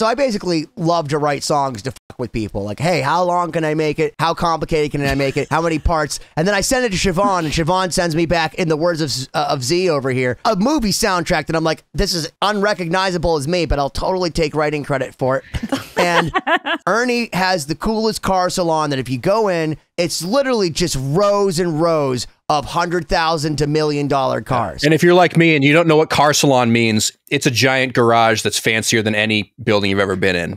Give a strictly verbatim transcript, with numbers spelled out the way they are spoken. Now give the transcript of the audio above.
So I basically love to write songs to fuck with people. Like, hey, how long can I make it? How complicated can I make it? How many parts? And then I send it to Siobhan, and Siobhan sends me back, in the words of, uh, of Z over here, a movie soundtrack that I'm like, this is unrecognizable as me, but I'll totally take writing credit for it. And Ernie has the coolest car salon that if you go in, it's literally just rows and rows of one hundred thousand dollars to million dollar cars. And if you're like me and you don't know what car salon means, it's a giant garage that's fancier than any building you've ever been in.